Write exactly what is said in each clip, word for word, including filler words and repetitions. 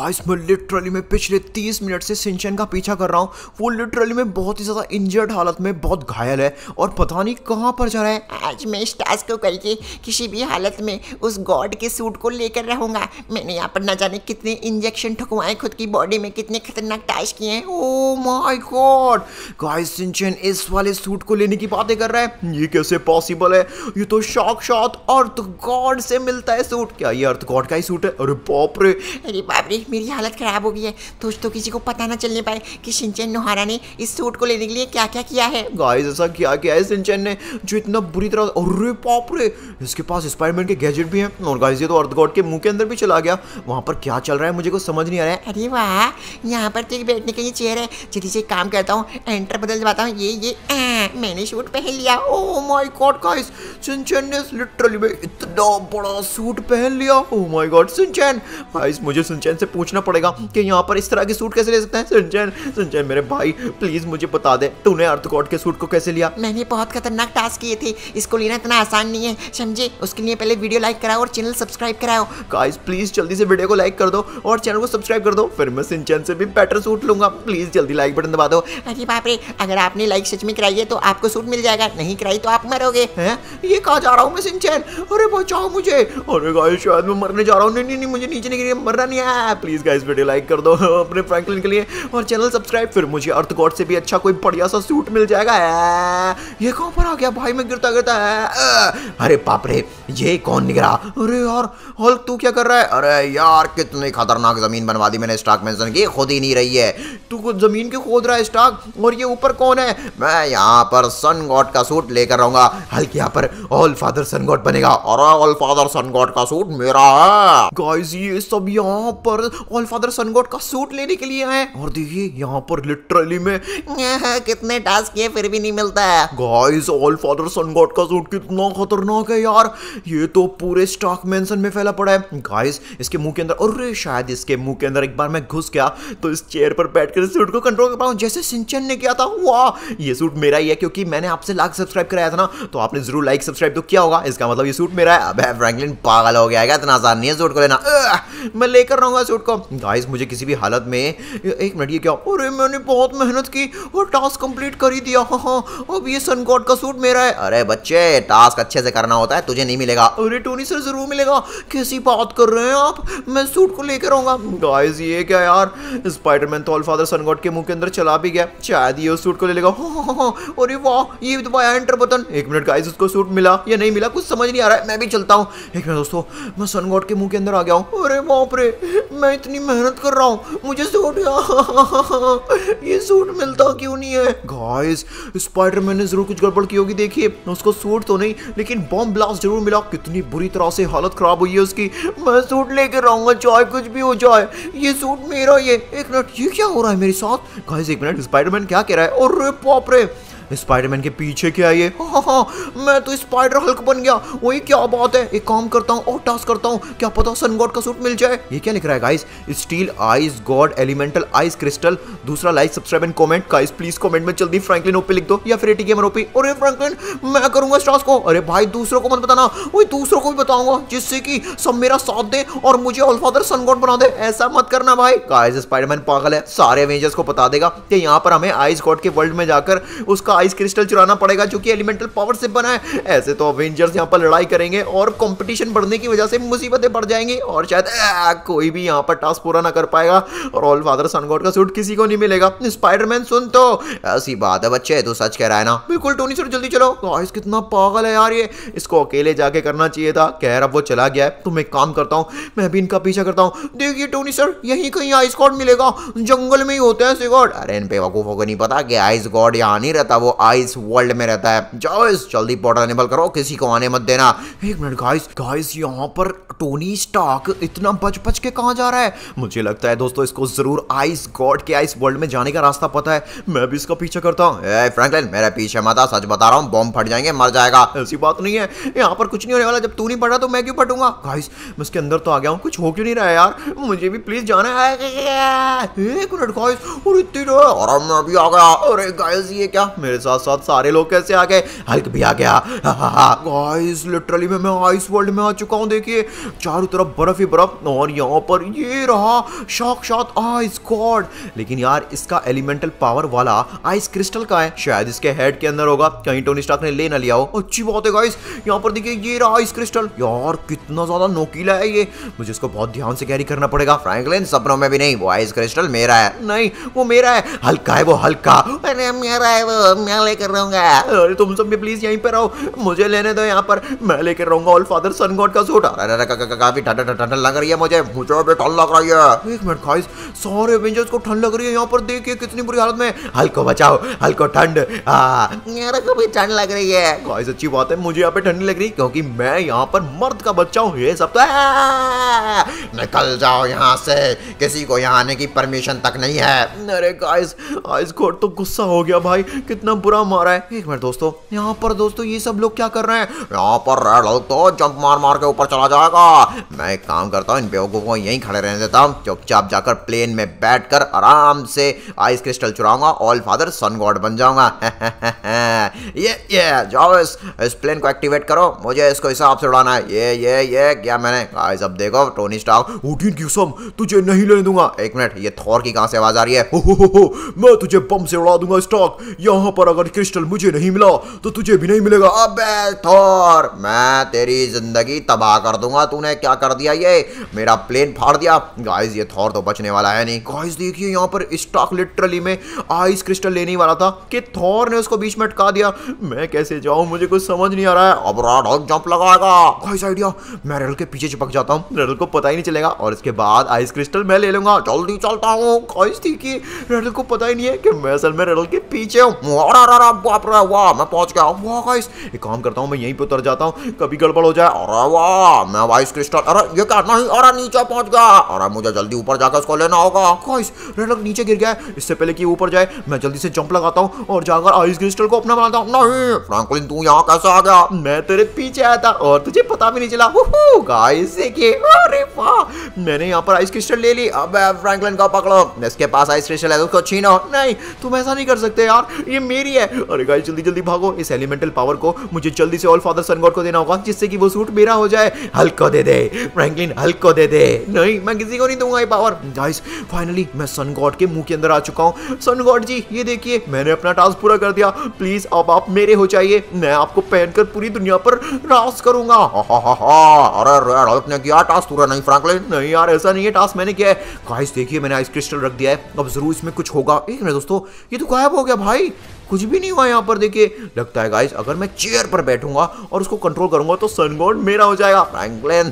Guys मैं literally मैं पिछले तीस मिनट से शिनचैन का पीछा कर रहा हूँ। वो लिटरली में बहुत ही ज़्यादा इंजर्ड हालत में बहुत घायल है और पता नहीं कहाँ पर जा रहा है। आज मैं इस टास्क को करके किसी भी हालत में उस गॉड के सूट को लेकर रहूँगा। मैंने यहाँ पर ना जाने कितने इंजेक्शन ठुकवाए खुद की बॉडी में, कितने खतरनाक टास्क किए हैं। Oh my god guys Shinchan इस वाले सूट को लेने की बातें कर रहा है, ये कैसे पॉसिबल है? ये तो साक्षात अर्थ गॉड से मिलता है सूट। क्या ये अर्थ गॉड का ही सूट है? अरे बाप रे, अरे बाप रे, मेरी हालत खराब हो गई है। दोस्तों किसी को पता ना चलने पाए कि शिनचैन नोहारा ने इस सूट को लेने के लिए क्या क्या किया है। गाइस ऐसा क्या क्या है शिनचैन ने जो इतना बुरी तरह? अरे बाप रे, इसके पास स्पाइडरमैन के गैजेट भी हैं और गाइस ये तो अर्थ गॉड के मुंह के अंदर भी चला गया। वहां पर क्या चल रहा है मुझे कुछ समझ नहीं आ रहा है। अरे वाह, यहाँ पर तो बैठने के लिए चेयर है। जल्दी से काम करता हूँ, एंटर बदल जाता हूँ। ये ये मैंने सूट पहन लिया। Oh my god guys, Shinchan ने लिटरली में इतना बड़ा सूट पहन लिया। Oh my god Shinchan, guys मुझे शिनचैन से पूछना पड़ेगा कि यहाँ पर इस तरह के सूट कैसे ले सकते हैं। शिनचैन शिनचैन मेरे भाई प्लीज मुझे बता दे, तूने अर्थ गॉड के सूट को कैसे लिया? मैंने बहुत खतरनाक टास्क किए थे, इसको लेना इतना आसान नहीं है समझे। उसके लिए पहले वीडियो लाइक कराओ और चैनल सब्सक्राइब कराओ। गाइस प्लीज जल्दी से वीडियो को लाइक कर दो और चैनल को सब्सक्राइब कर दो, फिर मैं शिनचैन से भी बेटर सूट लूंगा। प्लीज जल्दी लाइक बटन दबा दो। अरे बाप रे, अगर आपने लाइक सच में कराई है तो आपको सूट मिल जाएगा, नहीं कराई तो आप मरोगे। हैं ये कहा जा रहा हूँ मैं शिनचैन, अरे बचाओ मुझे। अरे गाइस शायद मैं मरने जा रहा हूँ। नहीं नहीं नहीं, मुझे नीचे नहीं गिरना, मरना नहीं है। प्लीज गाइस वीडियो लाइक कर दो अपने फ्रैंकलिन के लिए और चैनल सब्सक्राइब, फिर मुझे अर्थ गॉड से भी अच्छा कोई बढ़िया सा सूट मिल जाएगा। ये कहाँ पर आ गया भाई, मैं गिरता गिरता है। अरे बाप रे, ये कौन निगरा? अरे यार हल्क तू क्या कर रहा है? अरे यार कितनी खतरनाक जमीन बनवा दी मैंने स्टार्क मेंशन की, खुद ही नहीं रही है। तू कुछ जमीन क्यों खोद रहा है स्टार्क? और ये ऊपर कौन है? मैं यहाँ पर सन गॉड का सूट लेकर रहूंगा। हल्क यहाँ पर ऑल फादर सन गॉड बनेगा और ऑल फादर सन गॉड का सूट मेरा है। गाइस ये सब यहाँ पर ऑल फादर सन गॉड का सूट लेने के लिए आए और देखिए यहाँ पर लिटरली में कितने टास्क किए फिर भी नहीं मिलता है। गाइस ऑल फादर सन गॉड का सूट कितना खतरनाक है यार, ये तो पूरे स्टार्क मेंशन में फैला पड़ा है। गाइस इसके मुंह के अंदर, अरे शायद इसके मुंह के अंदर एक बार मैं घुस गया तो इस चेयर पर बैठकर इस सूट को कंट्रोल कर पाऊं जैसे शिनचैन ने किया था। वाह ये सूट मेरा ही है क्योंकि मैंने आपसे लाख सब्सक्राइब कराया था ना, तो आपने जरूर लाइक सब्सक्राइब तो किया होगा। इसका मतलब ये सूट मेरा है। अबे फ्रैंकलिन पागल हो गया है, इतना आसान नहीं है सूट को लेना। आ, मैं लेकर रहूंगा सूट को। गाइस मुझे किसी भी हालत में, एक मिनट ये क्या? अरे मैंने बहुत मेहनत की और टास्क कंप्लीट कर ही दिया। हाँ हाँ अब ये सन गॉड का सूट मेरा है। अरे बच्चे टास्क अच्छे से करना होता है, तुझे नहीं मिलेगा। अरे टोनी सर जरूर मिलेगा, कैसी बात कर रहे हैं आप, मैं सूट को लेकर आऊंगा। गाइस ये क्या यार, स्पाइडरमैन तो ऑल फादर सन गॉड के मुंह के अंदर चला भी गया, शायद ये उस सूट को ले लेगा। अरे वाह ये दबाया एंटर बटन। एक मिनट गाइस उसको सूट मिला या नहीं मिला कुछ समझ नहीं आ रहा है, मैं भी चलता हूँ। एक मिनट दोस्तों, मैं सन गॉड के मुंह के अंदर आ गया हूँ। अरे बाप रे, मैं इतनी मेहनत कर रहा हूँ, मुझे सूट ये सूट मिलता क्यों नहीं है? गाइस स्पाइडरमैन ने जरूर कुछ गड़बड़ की होगी। देखिए उसको सूट तो नहीं लेकिन बॉम्ब ब्लास्ट जरूर मिला। कितनी बुरी तरह से हालत खराब हुई है उसकी। मैं सूट लेकर आऊंगा चाहे कुछ भी हो जाए, ये सूट मेरा। ये एक मिनट ये क्या हो रहा है मेरे साथ? गाइस एक मिनट, स्पाइडरमैन क्या कह रहा है? अरे बाप रे, स्पाइडरमैन के पीछे क्या ये? हाँ हाँ मैं तो स्पाइडर हल्क बन गया, वही क्या बात है। एक काम करता हूँ और टास्क करता हूँ, क्या पता सन गॉड का सूट मिल जाए। ये क्या लिख रहा है guys? Steel ice god elemental ice crystal. दूसरा like subscribe and comment. Guys please comment में जल्दी फ्रैंकलिन ओपी लिख दो या फिर एटी गेमर ओपी। अरे फ्रैंकलिन मैं करूंगा इस टास्क को। अरे भाई दूसरों को मत बताना, वही दूसरों को भी बताऊंगा जिससे कि सब मेरा साथ दे और मुझे ऑल फादर सन गॉड बना दे। ऐसा मत करना भाई। गाइस स्पाइडरमैन पागल है, सारे एवेंजर्स को बता देगा कि यहाँ पर हमें आइस गॉड के वर्ल्ड में जाकर उसका आइस क्रिस्टल चुराना पड़ेगा जो कि एलिमेंटल पावर से बना है। ऐसे तो एवेंजर्स यहाँ पर लड़ाई करेंगे और कंपटीशन बढ़ने की वजह से मुसीबतें बढ़ जाएंगी और शायद आ, कोई भी यहाँ पर टास्क पूरा ना कर पाएगा और ऑल फादर सन गॉड का सूट किसी को नहीं मिलेगा। स्पाइडरमैन सुन तो, ऐसी बात है बच्चे, तो सच कह रहा है ना? बिल्कुल टोनी सर जल्दी चलो। गाइस कितना पागल है यार ये, इसको अकेले जाके करना चाहिए था। खैर अब वो चला गया है तो मैं काम करता हूँ, मैं भी इनका पीछा करता हूँ। देखिए टोनी सर यहीं कहीं आइस गॉड मिलेगा, जंगल में ही होता है सिगॉड। अरे इन बेवकूफों को नहीं पता कि आइस गॉड यहाँ नहीं रहता, वो आइस वर्ल्ड में रहता है। जाओ जल्दी पोर्टल एनेबल करो, किसी को आने मत देना। एक मिनट गाइस, गाइस यहाँ पर टोनी स्टार्क इतना बच-बच के कहाँ जा रहा है? मुझे लगता है दोस्तों इसको जरूर आइस गॉड के आइस वर्ल्ड में जाने का रास्ता पता है, मैं भी इसका पीछा करता हूँ। ए फ्रैंकलिन मेरा पीछे मत आ, सच बता रहा हूँ, बॉम्ब फट जाएंगे, मर जाएगा। ऐसी बात नहीं है, यहाँ पर कुछ नहीं होने वाला, जब तू नहीं पड़ रहा तो मैं क्यों पटूंगा। गाइस मैं इसके अंदर तो आ गया हूँ, कुछ हो क्यों नहीं रहा है यार, मुझे भी प्लीज जाना है। एक मिनट गाइस, और इतनी, और मैं भी आ गया। अरे गाइस ये क्या, मेरे साथ साथ सारे लोग कैसे आ गए, हल्क भी आ गया। गाइस लिटरली में मैं आइस वर्ल्ड में आ चुका हूँ। देखिए चारों तरफ बर्फ ही बर्फ और यहाँ पर ये रहा साक्षात आइस गॉड। लेकिन यार इसका एलिमेंटल पावर वाला आइस क्रिस्टल का है, शायद इसके हेड के अंदर होगा, कहीं टोनी स्टार्क ने ले ना लिया हो। अच्छी बात है गाइस, यहाँ पर देखिए ये रहा आइस क्रिस्टल। यार कितना ज्यादा नोकीला है ये, मुझे इसको बहुत ध्यान से कैरी करना पड़ेगा। फ्रैंकलिन सपनों में भी नहीं वो आइस क्रिस्टल मेरा है। नहीं वो मेरा है, हल्का है वो, हल्का अरे मेरा है वो, मैं लेकर रहूंगा। अरे तुम सब भी प्लीज यहीं पर रहो, मुझे लेने दो, यहाँ पर मैं लेकर रहूंगा ऑल फादर सन गॉड का सूट। अरे काफी ठंड ठंड लग रही है मुझे, मुझे भी ठंड लग रही है। एक मिनट गाइस, सारे एवेंजर्स को ठंड लग रही है। यहाँ पर देखिए कितनी बुरी हालत में, हल्को बचाओ, हल्को ठंड, मेरे को भी ठंड लग रही है। गाइस अच्छी बात है मुझे यहाँ पे ठंड लग रही क्योंकि मैं यहाँ पर मर्द का बच्चा हूँ। ये सब तो निकल जाओ यहाँ से, किसी को यहाँ आने की परमिशन तक नहीं है। अरे गाइस आइस गॉड तो गुस्सा हो गया भाई, कितना बुरा मारा है। एक मिनट दोस्तों, यहाँ पर दोस्तों ये सब लोग क्या कर रहे हैं? यहाँ पर रेड हल्क तो जंप मार मार के ऊपर चला जाएगा। मैं एक काम करता हूँ, इन बेवकूफों को यहीं खड़े रहने देता हूँ, चुपचाप जाकर प्लेन में बैठकर आराम से आइस क्रिस्टल चुराऊंगा, ऑल फादर सन गॉड बन जाऊंगा। ये ये जाओ इस, इस प्लेन को एक्टिवेट करो, मुझे इसको हिसाब से उड़ाना है। ये ये ये क्या मैंने गाइस, अब देखो टोनी स्टार्क, उठीन की कसम तुझे नहीं लेने दूंगा। एक मिनट, ये थॉर की कहां से आवाज आ रही है? हो हो हो, मैं तुझे बम से उड़ा दूंगा स्टार्क। यहां पर अगर क्रिस्टल मुझे नहीं मिला तो तुझे भी नहीं मिलेगा। अबे थॉर, मैं तेरी जिंदगी तबाह कर दूंगा। तूने क्या कर दिया, ये मेरा प्लेन फाड़ दिया। गाइस ये थॉर तो बचने वाला है नहीं। गाइस देखिए यहाँ पर स्टार्क लिटरली में आइस क्रिस्टल लेने वाला था कि थॉर ने उसको बीच में अटका दिया। मैं कैसे जाऊं, मुझे कुछ समझ नहीं आ रहा है। अब रेड हल्क जंप लगाएगा। गाइस आइडिया, मैं रेड हल्क के पीछे चिपक जाता हूं, रेड हल्क को पता ही नहीं चलेगा और इसके बाद आइस क्रिस्टल मैं ले लूंगा। जल्दी चलता हूं। गाइस देखिए रेड हल्क को पता ही नहीं है कि मैं असल में रेड हल्क के पीछे हूं। अरे बाप रे, वाह मैं पहुंच गया। वाह गाइस एक काम करता हूं, मैं यहीं पे उतर जाता हूं, कभी गड़बड़ हो जाए। अरे वाह मैं आइस क्रिस्टल, अरे ये क्या, नहीं अरे नीचे पहुंच गया। अरे मुझे जल्दी ऊपर जाकर उसको लेना होगा। गाइस रेड हल्क नीचे गिर गया है, इससे पहले कि ऊपर जाए मैं जल्दी से जंप लगाता हूं और जाकर आइस क्रिस्टल को अपना बनाता हूं। नहीं फ्रैंकलिन तू यहां कैसे आ गया? मैं तेरे पीछे आया था और तुझे पता भी नहीं चला। गाइस देखिए, अरे वाह मैंने यहां पर आइस क्रिस्टल ले ली। अब फ्रैंकलिन को पकड़ो, इसके पास आइस क्रिस्टल है, उसको छीनो। नहीं तुम ऐसा नहीं कर सकते यार, ये मेरी है। अरे गाइस जल्दी जल्दी भागो, इस एलिमेंटल पावर को मुझे जल्दी से ऑल फादर सन गॉड को देना होगा जिससे कि वो सूट मेरा हो जाए। हल्क को दे दे फ्रैंकलिन, हल्क को दे दे। नहीं मैं किसी को नहीं दूंगा ये पावर। गाइस फाइनली मैं सन गॉड के मुंह के अंदर आ चुका हूं। सन गॉड जी ये देखिए मैंने अपना टास्क पूरा कर दिया, प्लीज अब आप मेरे हो जाइए, मैं आपको पहनकर पूरी दुनिया पर राज करूंगा। अरे रेड हल्क ने किया टास्क पूरा, नहीं फ्रैंकलिन। नहीं यार ऐसा नहीं है, टास्क मैंने किया है। गाइस देखिए मैंने आइस क्रिस्टल रख दिया है, अब जरूर इसमें कुछ होगा। एक मिनट दोस्तों, ये तो गायब हो गया भाई, कुछ भी नहीं हुआ यहाँ पर। देखिए लगता है गाइस अगर मैं चेयर पर बैठूंगा और उसको कंट्रोल करूंगा तो सन गॉड मेरा हो जाएगा। फ्रैंकलिन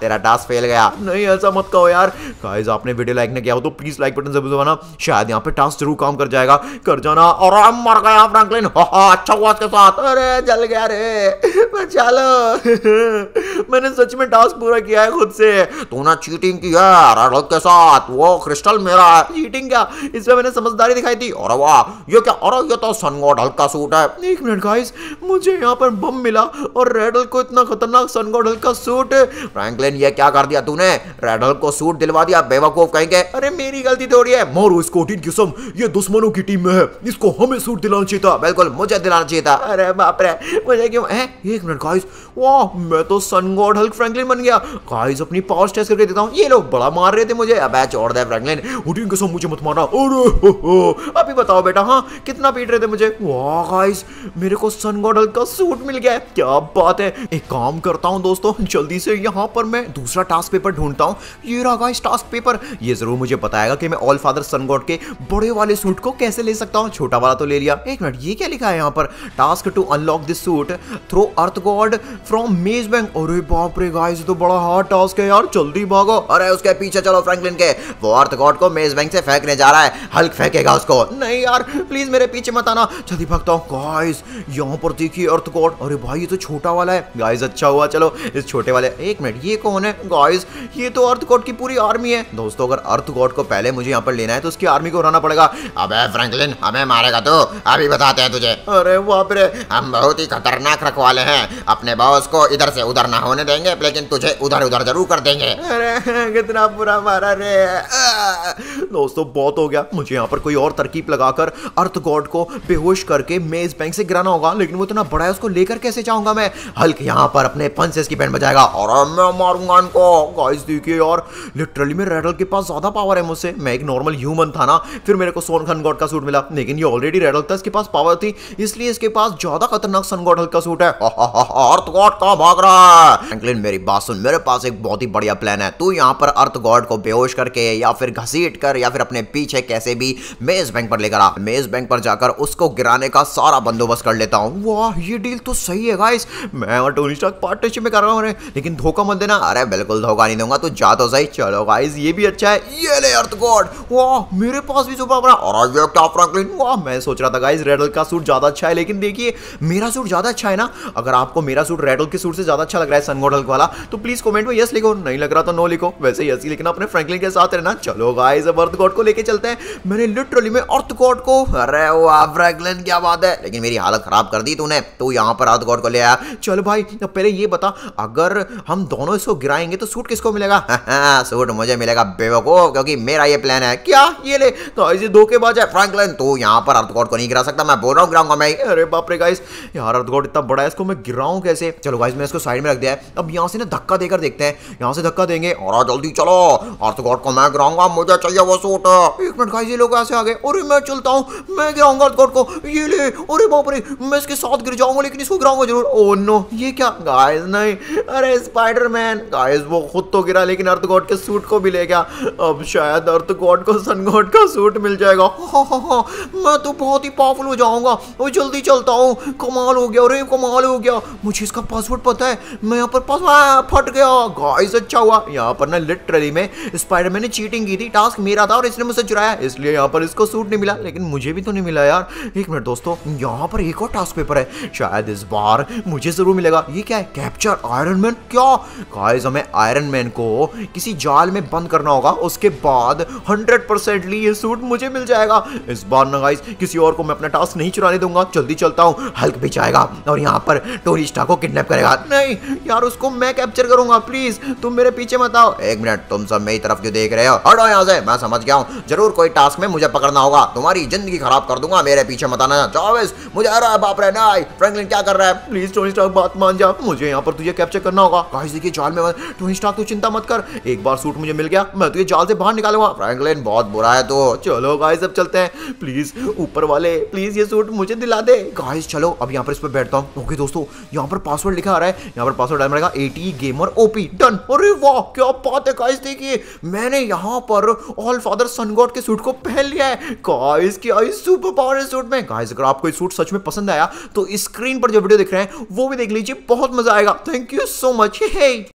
तेरा टास्क फेल गया। नहीं ऐसा मत कहो यार। गाइस आपने वीडियो लाइक नहीं किया हो तो प्लीज लाइक बटन जरूर दबाना, शायद यहाँ पे टास्क जरूर काम कर जाएगा। कर जाना। और हम मर गया फ्रैंकलिन, अच्छा हुआ इसके साथ। अरे जल गया रे, चलो मैंने सच में टास्क पूरा किया है खुद से। तूने चीटिंग की है रेड हल्क के साथ, वो क्रिस्टल मेरा है। चीटिंग क्या, इसमें मैंने समझदारी दिखाई थी। और वाह ये क्या, और ये तो सन गॉड हल्का सूट है। एक मिनट गाइस, मुझे यहाँ पर बम मिला और रेड हल्क को इतना खतरनाक सन गॉड हल्का सूट। फ्रैंकलिन ये क्या कर दिया तूने, रेड हल्क को सूट दिलवा दिया, बेवकूफ कहेंगे। अरे मेरी गलती थोड़ी है, मारो इसको उठीन की कसम, ये दुश्मनों की टीम में है, इसको हमें सूट दिलाना चाहिए था। बिल्कुल मुझे दिलाना चाहिए था। अरे बाप रे मुझे क्यों है। एक मिनट गाइस, वाह मैं तो सन गॉड हल्क फ्रैंकलिन बन गया। गाइस अपनी पावर टेस्ट करके देता हूं। ये लोग बड़ा मार रहे थे मुझे। अबे छोड़ दे फ्रैंकलिन, उठीन की कसम मुझे मत मारना। अरे अभी बताओ बेटा, हां कितना पीट रहे थे मुझे। वाह गाइस मेरे को सन गॉड हल्क का सूट मिल गया है, क्या बात है। एक काम करता हूं दोस्तों, जल्दी से यहां पर मैं दूसरा टास्क पेपर ढूंढता हूं। ये रहा गाइस टास्क पेपर, ये जरूर मुझे बताएगा कि मैं ऑल फादर सन गॉड के बड़े वाले सूट को कैसे ले सकता हूं। छोटा वाला तो ले लिया। एक मिनट ये क्या लिखा है यहाँ पर, task to unlock this suit throw earth god from maze bank. अरे बाप रे गाइस ये तो बड़ा हार्ड टास्क है यार, जल्दी भागो। अरे उसके पीछे चलो फ्रैंकलिन के, वो अर्थ गॉड को मेज बैंक से फेंकने जा रहा है, हल्क फेंकेगा उसको। नहीं यार प्लीज मेरे पीछे मत आना, जल्दी भागता हूं। गाइस यहां पर देखिए अर्थ गॉड, अरे भाई ये तो छोटा वाला है। गाइस अच्छा हुआ चलो इस छोटे वाले। एक मिनट ये कौन है गाइस, ये तो अर्थ गॉड की पूरी आर्मी है। दोस्तों अगर अर्थ गॉड को पहले मुझे यहां पर लेना है तो उसकी आर्मी को हराना पड़ेगा। अबे फ्रैंकलिन हमें मारेगा तो, अभी बताते हैं तुझे। अरे बाप रे, हम बहुत ही खतरनाक रखवाले हैं, अपने बॉस को इधर से उधर ना होने देंगे लेकिन तुझे उधर उधर जरूर कर देंगे। अरे कितना बुरा मारा रे। दोस्तों बहुत हो गया, मुझे यहाँ पर कोई और तरकीब लगाकर अर्थ गॉड को बेहोश करके मेज बैंक से गिराना होगा, लेकिन वो इतना बड़ा है उसको लेकर कैसे जाऊंगा मैं। हल्क यहाँ पर अपने पंचेस की बैंड बजाएगा और मैं मारूंगा इनको। गाइस देखिए यार, लिटरली में रेडल के पास ज्यादा पावर है मुझसे, मैं एक नॉर्मल ह्यूमन था ना। फिर मेरे को सोन खान गॉड का सूट मिला, लेकिन ये ऑलरेडी रेडल था, इसके पास पावर थी, इसलिए इसके पास ज्यादा खतरनाक सन गॉड हल्क का सूट है। अर्थ गॉड कहाँ भाग रहा है? फ्रैंकलिन मेरी बात सुन, मेरे पास एक बहुत ही बढ़िया प्लान है। तू यहाँ पर अर्थ गॉड को बेहोश करके या फिर घसीट कर या फिर अपने पीछे कैसे भी मेज बैंक पर लेकर आ, मेज बैंक पर जाकर उसको गिराने का सारा बंदोबस्त कर लेता हूँ। वाह ये डील तो सही है गाइस, मैं और टोनी स्टार्क पार्टनरशिप में कर रहा हूँ, लेकिन धोखा मत देना। अरे बिल्कुल धोखा नहीं दूंगा, तू जा तो सही। चलो गाइस ये भी अच्छा है, ये ले अर्थ गॉड। वाह मेरे पास भी सुपर पावर। और ये क्या फ्रैंकलिन, वाह मैं सोच रहा था गाइस रेडल का सूट ज्यादा अच्छा है, लेकिन देखिए मेरा सूट ज्यादा अच्छा है ना। अगर आपको मेरा सूट रेडल के सूट से ज्यादा अच्छा लग रहा है सन गॉड हल्क वाला, तो प्लीज कमेंट में यस लिखो, नहीं लग रहा तो नो लिखो। वैसे यस ही लिखना, अपने फ्रैंकलिन के साथ रहना। चलो गाइस अब अर्थ गॉड को लेके चलते हैं। मैंने लिटरली में अर्थ गॉड को, अरे वाह फ्रैंकलिन क्या बात है, लेकिन मेरी हालत खराब कर दी तूने। तू यहाँ पर अर्थ गॉड को ले आया। चल भाई पहले ये बता, अगर हम दोनों इसको गिराएंगे तो सूट किसको मिलेगा? सूट मुझे मिलेगा बेवकूफ, क्योंकि मेरा ये प्लान है। क्या ये ले, तो ऐसे धोखेबाज है फ्रैंकलिन, तू यहाँ पर अर्थ गॉड को नहीं गिरा सकता। मैं बोल रहा हूँ गिराऊंगा मैं। अरे बाप रे गाइस, यार अर्थ गॉड इतना बड़ा है, इसको मैं गिराऊं कैसे? चलो गाइस मैं इसको साइड में रख दिया है। अब यहाँ से ना धक्का देकर देखते हैं, यहाँ से धक्का देंगे और जल्दी चलो अर्थ गॉड को मैं गिराऊंगा, मुझे चाहिए वो सूट। एक मिनट गाइस, ये लोग ऐसे आ गए। अरे मैं चलता हूँ, मैं गिराऊंगा अर्थ गॉड को। ये ले, अरे बाप रे मैं इसके साथ गिर जाऊंगा, लेकिन इसको गिराऊंगा जरूर। ओ नो, ये क्या गाइस, नहीं, अरे स्पाइडरमैन गाइस वो खुद तो गिरा, लेकिन अर्थ गॉड के सूट को भी ले गया। अब शायद अर्थ गॉड को सन गॉड का सूट मिल जाएगा। हा हा हा, मैं तो बहुत ही पावरफुल हो जाऊंगा। वो जल्दी चलता हूँ, कमाल हो गया, अरे कमाल हो गया, मुझे इसका पासवर्ड पता है। मैं यहाँ पर पासवर्ड फट गया गाइस, अच्छा हुआ। यहाँ पर ना लिटरली में स्पाइडरमैन ने चीटिंग की थी, टास्क मेरा था और इसने मुझसे चुराया, इसलिए यहाँ पर इसको सूट नहीं मिला, लेकिन मुझे भी तो नहीं मिला यार। एक मिनट दोस्तों, यहाँ पर एक और टास्क पेपर है, शायद इस बार मुझे जरूर मिलेगा। ये क्या है? Capture Iron Man. क्या गाइस, हमें आयरन मैन को किसी जाल में बंद करना होगा, उसके बाद हंड्रेड परसेंटली ये सूट मुझे मिल जाएगा। इस बार ना गाइस किसी और को मैं अपना टास्क नहीं चुराने दूंगा। जल्दी चलता हूँ, हल्क भी जाएगा और यहाँ पर टोनी स्टार्क को किडनैप करेगा। नहीं यार, उसको मैं कैप्चर करूंगा, प्लीज तुम मेरे पीछे मत आओ। एक मिनट, तुम सब मेरी तरफ क्यों देख रहे हो? हटो यहाँ से, मैं समझ गया हूँ, जरूर कोई टास्क में मुझे पकड़ना होगा। तुम्हारी जिंदगी खराब कर दूंगा, मेरे पीछे मत आना चौबीस मुझे। अरे बाप रे, नहीं फ्रैंकलिन क्या कर रहा है? प्लीज टोनी स्टार्क बात मान जा, मुझे यहाँ पर तुझे कैप्चर करना होगा। गाइस देखिए जाल में, टोनी स्टार्क तू चिंता मत कर, एक बार सूट मुझे मिल गया, मैं तुझे जाल से बाहर निकालूंगा। फ्रैंकलिन बहुत बुरा है तो। चलो गाइस अब चलते हैं, प्लीज ऊपर वाले प्लीज ये सूट मुझे दिला दे। गाइस चलो अब यहाँ पर इस पर बैठता हूँ। ओके दोस्तों, यहाँ पर पासवर्ड लिखा आ रहा है, यहाँ पर पासवर्ड डालना रहेगा A T gamer O P. Done. अरे वाह क्या बात है गाइस, देखिए मैंने यहाँ पर ऑल फादर सन गॉड के सूट को पहन लिया है। गाइस की आई सुपर पावर सूट में। गाइस अगर आपको ये सूट सच में पसंद आया तो स्क्रीन पर जो वीडियो दिख रहे हैं वो भी देख लीजिए, बहुत मजा आएगा। Thank you so much. Hey